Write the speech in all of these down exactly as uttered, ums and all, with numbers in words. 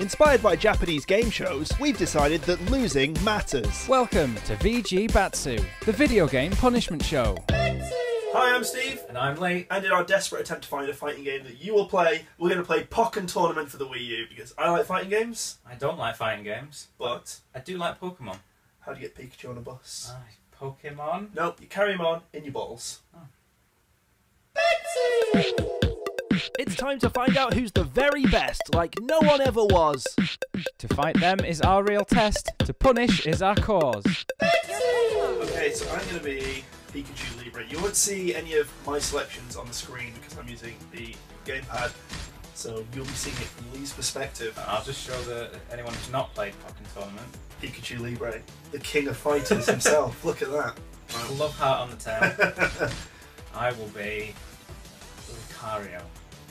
Inspired by Japanese game shows, we've decided that losing matters. Welcome to V G Batsu, the video game punishment show. Hi, I'm Steve. And I'm Lee. And in our desperate attempt to find a fighting game that you will play, we're going to play Pokken Tournament for the Wii U, because I like fighting games. I don't like fighting games. But? I do like Pokemon. How do you get Pikachu on a bus? Uh, Pokemon? Nope, you carry him on in your balls. Oh. It's time to find out who's the very best, like no one ever was. To fight them is our real test, to punish is our cause. Okay, so I'm going to be Pikachu Libre. You won't see any of my selections on the screen because I'm using the gamepad, so you'll be seeing it from Lee's perspective. And I'll just show the, anyone who's not played Pokken Tournament. Pikachu Libre, the king of fighters himself. Look at that. I love heart on the tail. I will be Lucario.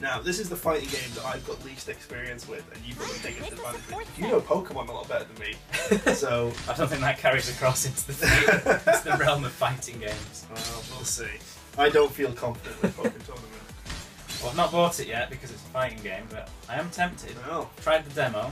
Now, this is the fighting game that I've got least experience with, and you've got the biggest advantage with. You know Pokemon a lot better than me, so... I don't think that carries across into the, it's the realm of fighting games. Well, we'll see. I don't feel confident with Pokken Tournament. Well, I've not bought it yet because it's a fighting game, but I am tempted. Well. Tried the demo,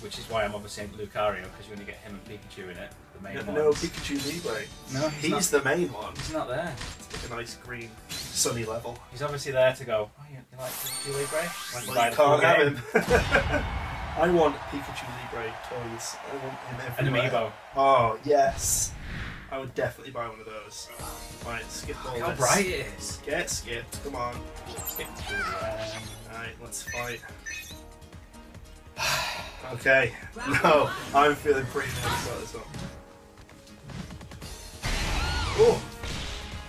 which is why I'm obviously in Lucario, because you only get him and Pikachu in it, the main one. No, no, Pikachu Libre. No, he's, he's not, the main one. He's not there. It's like a nice green... sunny level. He's obviously there to go, oh, you, you like Pikachu Libre? Well, you can't have him. I want Pikachu Libre toys. I want him everywhere. An amiibo. Oh, yes. I would definitely buy one of those. Right, skip all oh, this. How bright it is. Get skipped, come on. Skip through there. Alright, let's fight. Okay. No, I'm feeling pretty nervous about this one. Oh!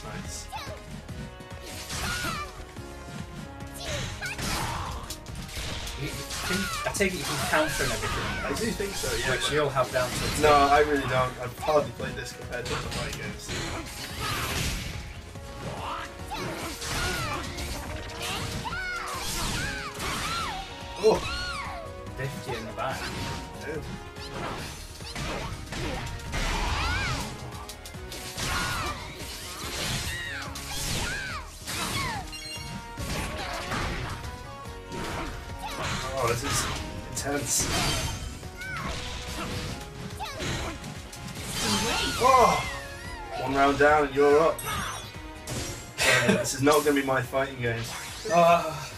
Nice. I take it you can counter and everything. I do think so, yeah. Which you'll have down to. No, I really don't. I've hardly played this compared to other fighting games. Oh! Biffed you in the back. Dude. Oh, this is intense. Oh, one round down and you're up. Sorry, this is not going to be my fighting game. Oh.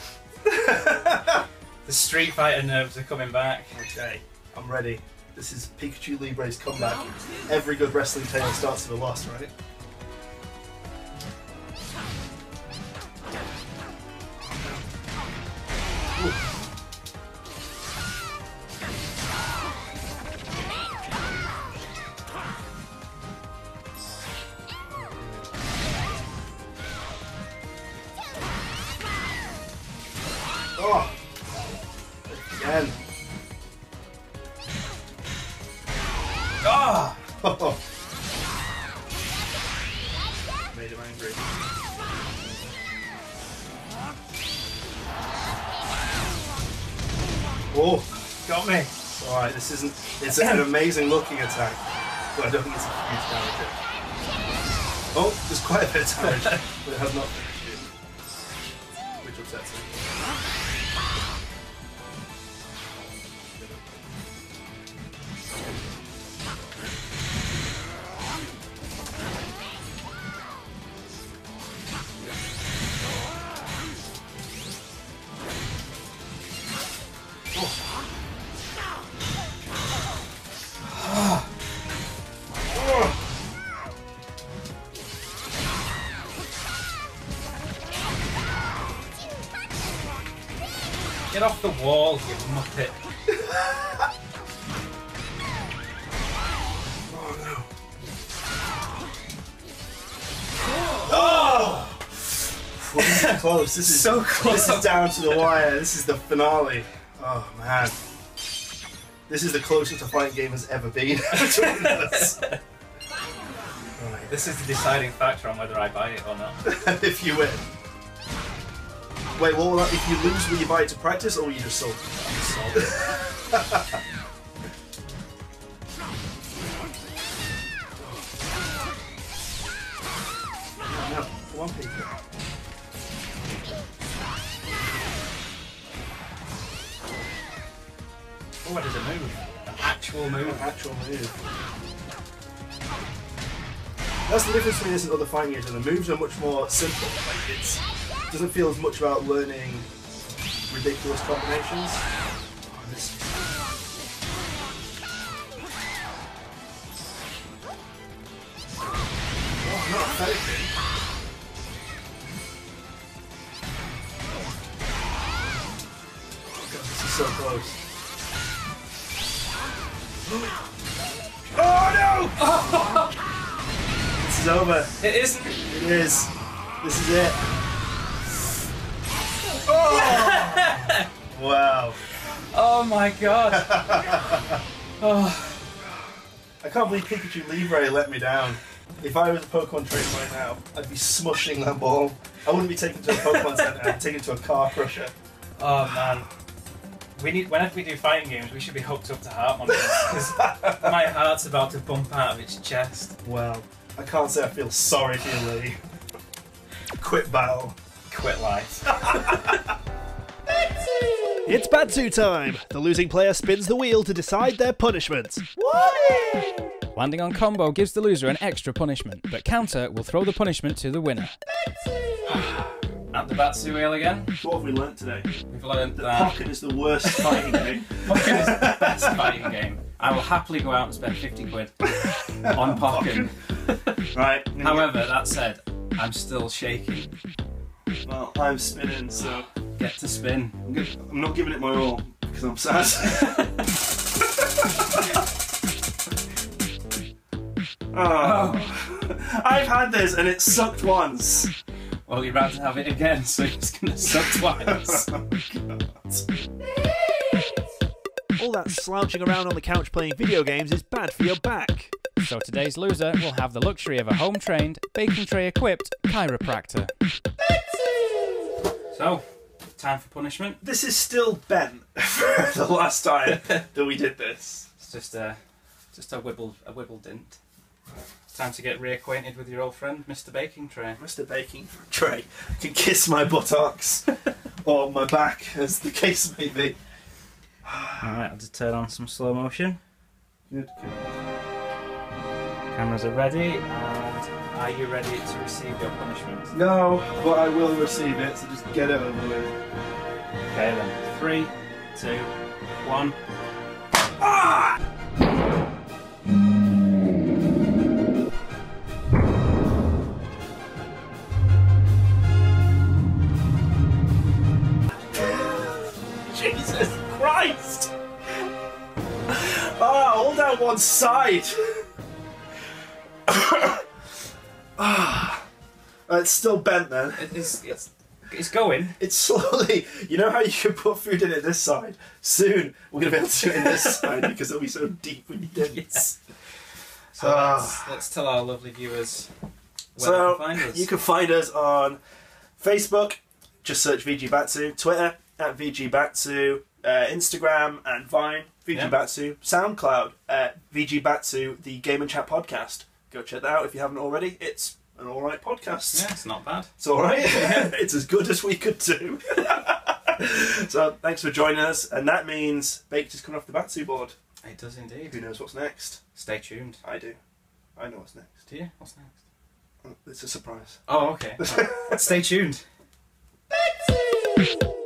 The Street Fighter nerves are coming back. Okay, I'm ready. This is Pikachu Libre's comeback. Every good wrestling tale starts with a loss, right? Ooh. Oh! Again! Ah! Oh. Made him angry. Oh! Got me! Alright, this isn't... It's an amazing looking attack, but I don't think it's a huge damage hit. Oh! There's quite a bit of damage, but it has not finished it. Which upsets me. Get off the wall, you muppet! Oh no! Oh! Oh! This is close. This is so close. This is down to the wire. This is the finale. Oh man! This is the closest a fighting game has ever been. Right. This is the deciding factor on whether I buy it or not. If you win. Wait, what will that, if you lose, will you buy it to practice, or will you just sold it? Sold it. No, one people. Oh, I did a move. An actual move. An actual move. That's the difference between this and other fighting games. The moves are much more simple. Like, it doesn't feel as much about learning ridiculous combinations. Oh, this... oh, not affected. So close. Oh no! Oh. This is over. It isn't. It is. This is it. Oh! Wow. Oh my god. Oh. I can't believe Pikachu Libre let me down. If I was a Pokemon trainer right now, I'd be smushing that ball. I wouldn't be taken to a Pokemon Center, I'd be taken to a car crusher. Oh man. We need, whenever we do fighting games, we should be hooked up to heart monitors, because my heart's about to bump out of its chest. Well, I can't say I feel sorry for you, Lee. Quit battle. Quit life. It's Batsu time! The losing player spins the wheel to decide their punishment. Warning! Landing on combo gives the loser an extra punishment, but counter will throw the punishment to the winner. At the Batsu wheel again. What have we learnt today? We've learnt that Pokken is the worst fighting game. Pokken is the best fighting game. I will happily go out and spend fifty quid on Pokken. Pokken. Right. However, that said, I'm still shaking. Well, I'm spinning, so get to spin. I'm, good. I'm not giving it my all because I'm sad. Oh. Oh. I've had this and it sucked once. Well, you're about to have it again, so you're just going to suck twice. All that slouching around on the couch playing video games is bad for your back. So today's loser will have the luxury of a home-trained, baking tray-equipped chiropractor. So, time for punishment. This is still bent for the last time that we did this. It's just a, just a wibble, a wibble dint. Time to get reacquainted with your old friend, Mister Baking Tray. Mister Baking Tray can kiss my buttocks or my back, as the case may be. Alright, I'll just turn on some slow motion. Good, good. Cameras are ready, and are you ready to receive your punishment? No, but I will receive it, so just get it over with. Okay then, three, two, one. Ah! Jesus Christ! Ah, all down one side! Ah, it's still bent then. It is, it's, it's going. It's slowly. You know how you can put food in it this side? Soon we're going to be able to do it in this side because it'll be so deep when you dip. Yes. So ah. let's, let's tell our lovely viewers where so they can find us. You can find us on Facebook, just search V G Batsu, Twitter, at V G Batsu, uh, Instagram and Vine, V G Batsu, SoundCloud, uh, V G Batsu, the Game and Chat podcast. Go check that out if you haven't already. It's an alright podcast. Yeah, it's not bad. It's alright. Yeah. It's as good as we could do. So thanks for joining us. And that means Baked is coming off the Batsu board. It does indeed. Who knows what's next? Stay tuned. I do. I know what's next. Do you? What's next? It's a surprise. Oh, okay. Right. Stay tuned. Batsu!